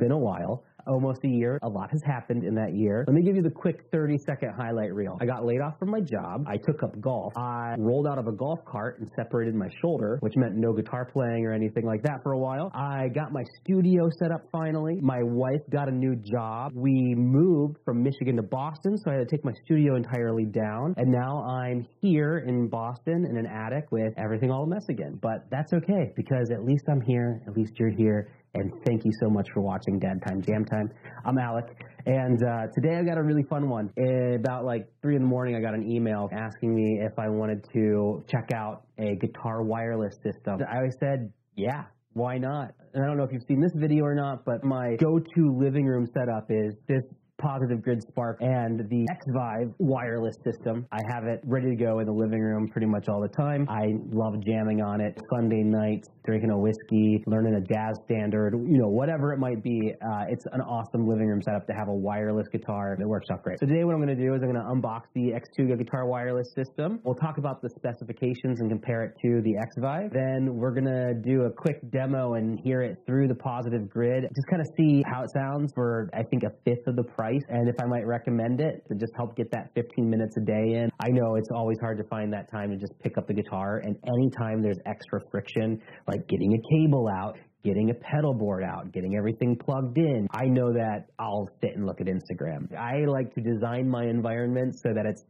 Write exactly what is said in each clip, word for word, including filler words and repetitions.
been a while. Almost a year. A lot has happened in that year. Let me give you the quick thirty second highlight reel. I got laid off from my job. I took up golf. I rolled out of a golf cart and separated my shoulder, which meant no guitar playing or anything like that for a while. I got my studio set up finally. My wife got a new job. We moved from Michigan to Boston, so I had to take my studio entirely down. And now I'm here in Boston in an attic with everything all a mess again. But that's okay, because at least I'm here. At least you're here. And thank you so much for watching Dad Time Jam Time. I'm Alec, and uh, today I got a really fun one. About like three in the morning, I got an email asking me if I wanted to check out a guitar wireless system. I said, yeah, why not? And I don't know if you've seen this video or not, but my go-to living room setup is this Positive Grid Spark and the Xvive wireless system. I have it ready to go in the living room pretty much all the time. I love jamming on it Sunday nights, drinking a whiskey, learning a jazz standard, you know, whatever it might be. Uh, it's an awesome living room setup to have a wireless guitar that works out great. So today what I'm going to do is I'm going to unbox the XTUGA guitar wireless system. We'll talk about the specifications and compare it to the Xvive. Then we're going to do a quick demo and hear it through the Positive Grid. Just kind of see how it sounds for, I think, a fifth of the price. And if I might recommend it, to just help get that fifteen minutes a day in. I know it's always hard to find that time to just pick up the guitar, and anytime there's extra friction, like getting a cable out, getting a pedal board out, getting everything plugged in, I know that I'll sit and look at Instagram. I like to design my environment so that it's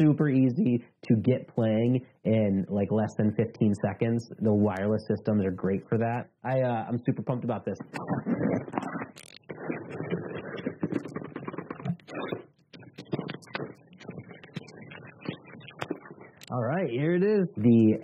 super easy to get playing in like less than fifteen seconds. The wireless systems are great for that. I, uh, I'm super pumped about this. All right, here it is. The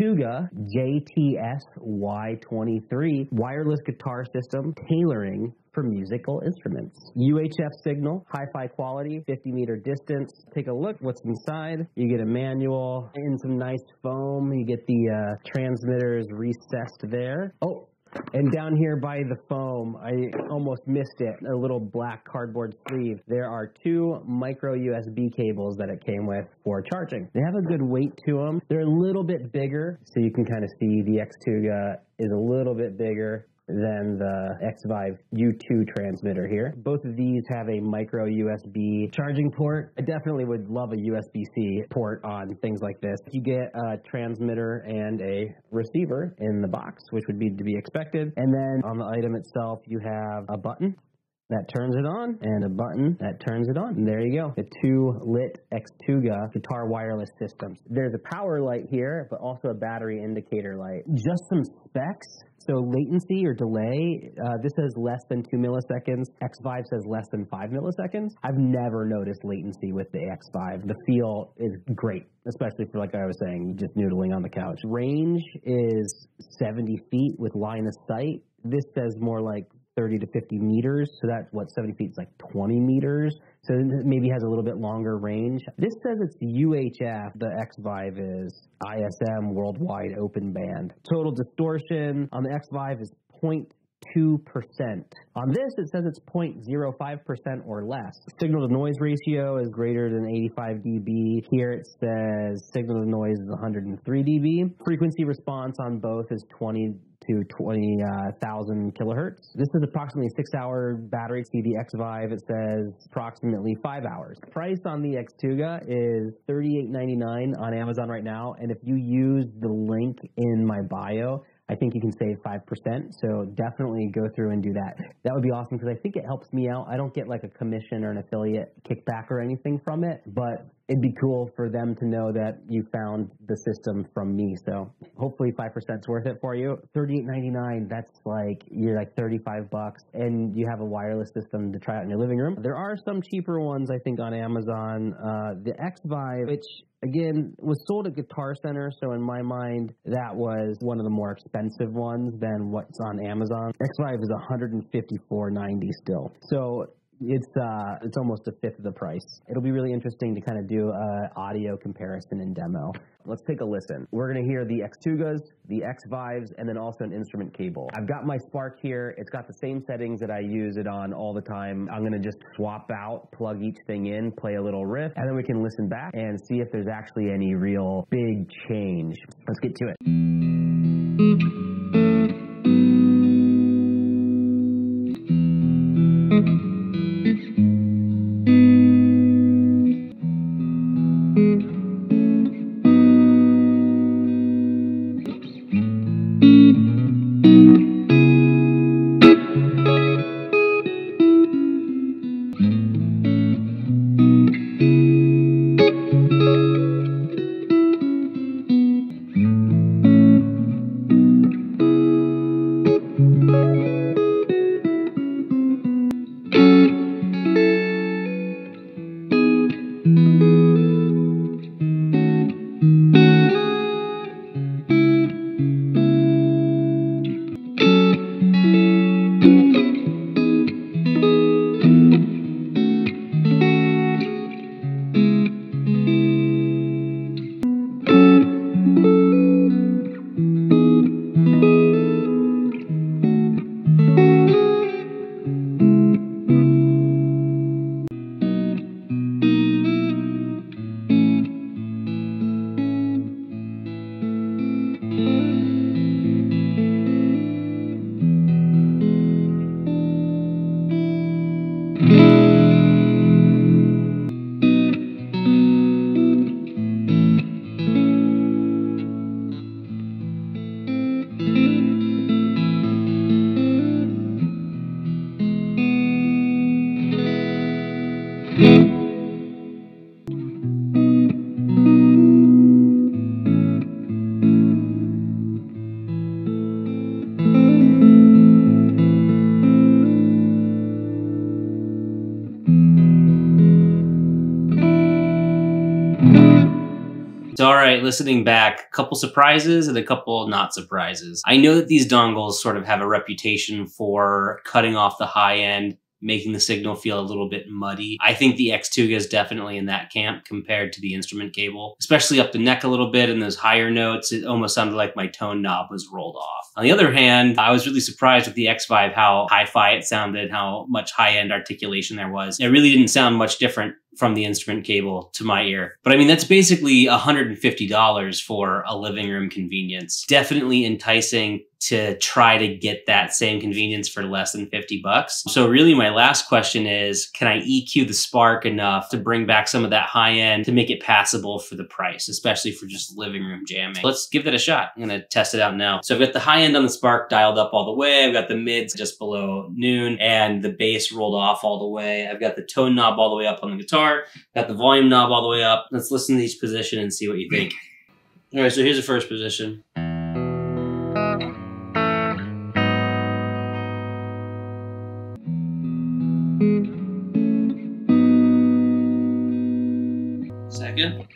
XTUGA J T S Y twenty-three wireless guitar system, tailoring for musical instruments. U H F signal, hi-fi quality, fifty meter distance. Take a look what's inside. You get a manual in some nice foam. You get the uh, transmitters recessed there. Oh, and down here by the foam, I almost missed it, a little black cardboard sleeve. There are two micro U S B cables that it came with for charging. They have a good weight to them. They're a little bit bigger, so you can kind of see the XTUGA is a little bit bigger than the Xvive U two transmitter here. Both of these have a micro U S B charging port. I definitely would love a U S B C port on things like this. You get a transmitter and a receiver in the box, which would be to be expected. And then on the item itself, you have a button that turns it on, and a button that turns it on. And there you go. The two-lit XTUGA guitar wireless systems. There's a power light here, but also a battery indicator light. Just some specs. So latency or delay, uh, this says less than two milliseconds. Xvive says less than five milliseconds. I've never noticed latency with the Xvive. The feel is great, especially for, like I was saying, just noodling on the couch. Range is seventy feet with line of sight. This says more like thirty to fifty meters, so that's what seventy feet is, like twenty meters, so it maybe has a little bit longer range. This says it's U H F. The Xvive is I S M worldwide open band. Total distortion on the Xvive is zero point two percent. On this, it says it's zero point zero five percent or less. Signal to noise ratio is greater than eighty-five D B. Here it says signal to noise is one hundred three D B. Frequency response on both is twenty to twenty thousand kilohertz. This is approximately a six hour battery. See the Xvive, it says approximately five hours. Price on the XTUGA is thirty-eight ninety-nine on Amazon right now, and if you use the link in my bio, I think you can save five percent, so definitely go through and do that. That would be awesome because I think it helps me out. I don't get like a commission or an affiliate kickback or anything from it, but it'd be cool for them to know that you found the system from me. So hopefully five percent is worth it for you. thirty-eight ninety-nine, that's like, you're like thirty-five bucks, and you have a wireless system to try out in your living room. There are some cheaper ones, I think, on Amazon. Uh, the Xvive, which again was sold at Guitar Center, so in my mind, that was one of the more expensive ones than what's on Amazon. Xvive is one hundred fifty-four ninety still. So It's uh, it's almost a fifth of the price. It'll be really interesting to kind of do an audio comparison and demo. Let's take a listen. We're going to hear the XTUGAs, the Xvives, and then also an instrument cable. I've got my Spark here. It's got the same settings that I use it on all the time. I'm going to just swap out, plug each thing in, play a little riff, and then we can listen back and see if there's actually any real big change. Let's get to it. right, listening back, a couple surprises and a couple not surprises. I know that these dongles sort of have a reputation for cutting off the high end, making the signal feel a little bit muddy. I think the X Tuga is definitely in that camp compared to the instrument cable, especially up the neck a little bit in those higher notes. It almost sounded like my tone knob was rolled off. On the other hand, I was really surprised with the Xvive how hi-fi it sounded, how much high-end articulation there was. It really didn't sound much different from the instrument cable to my ear. But I mean, that's basically one hundred fifty dollars for a living room convenience. Definitely enticing to try to get that same convenience for less than fifty bucks. So really my last question is, can I E Q the Spark enough to bring back some of that high end to make it passable for the price, especially for just living room jamming? Let's give that a shot. I'm gonna test it out now. So I've got the high end on the Spark dialed up all the way. I've got the mids just below noon and the bass rolled off all the way. I've got the tone knob all the way up on the guitar. Got the volume knob all the way up. Let's listen to each position and see what you think. All right, so here's the first position. Second.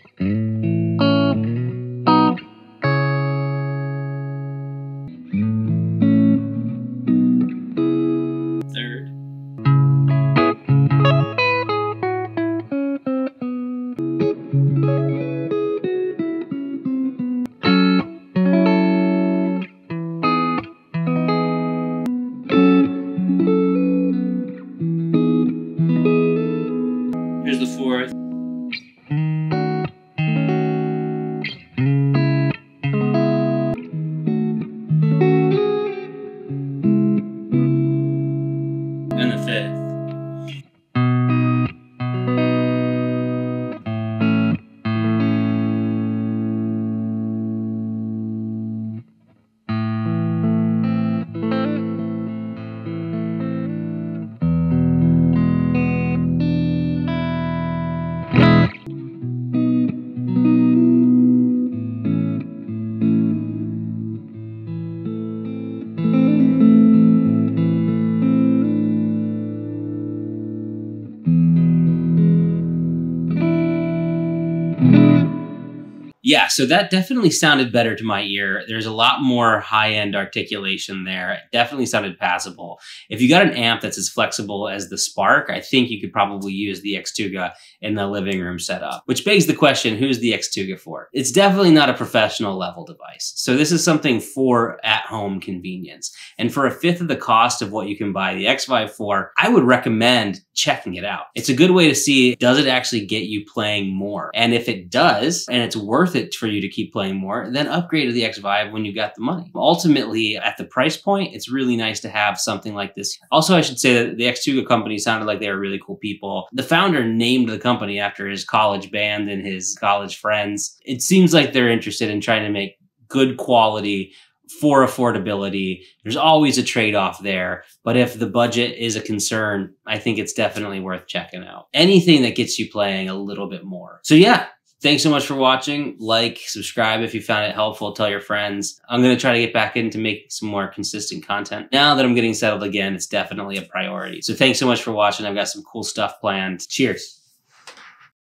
Yeah, so that definitely sounded better to my ear. There's a lot more high-end articulation there. It definitely sounded passable. If you got an amp that's as flexible as the Spark, I think you could probably use the X Tuga in the living room setup, which begs the question, who's the X Tuga for? It's definitely not a professional level device. So this is something for at-home convenience. And for a fifth of the cost of what you can buy the Xvive for, I would recommend checking it out. It's a good way to see, does it actually get you playing more? And if it does, and it's worth it for you to keep playing more, then upgrade to the Xvive when you got the money. Ultimately, at the price point, it's really nice to have something like this. Also, I should say that the X Tuga company sounded like they were really cool people. The founder named the company after his college band and his college friends. It seems like they're interested in trying to make good quality for affordability. There's always a trade-off there, but if the budget is a concern, I think it's definitely worth checking out. Anything that gets you playing a little bit more. So yeah, thanks so much for watching. Like, subscribe if you found it helpful. Tell your friends. I'm going to try to get back in to make some more consistent content. Now that I'm getting settled again, it's definitely a priority. So thanks so much for watching. I've got some cool stuff planned. Cheers.